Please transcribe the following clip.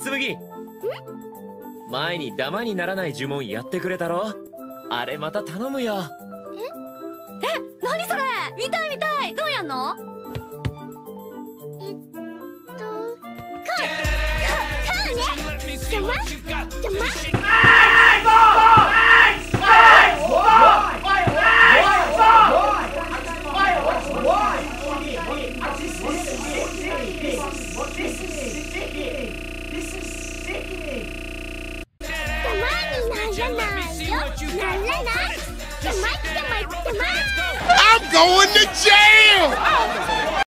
紬、前にダマにならない呪文やってくれたろ。あれまた頼むよ。え、何それ、見たい見たい。どうやんの？I'm going to jail!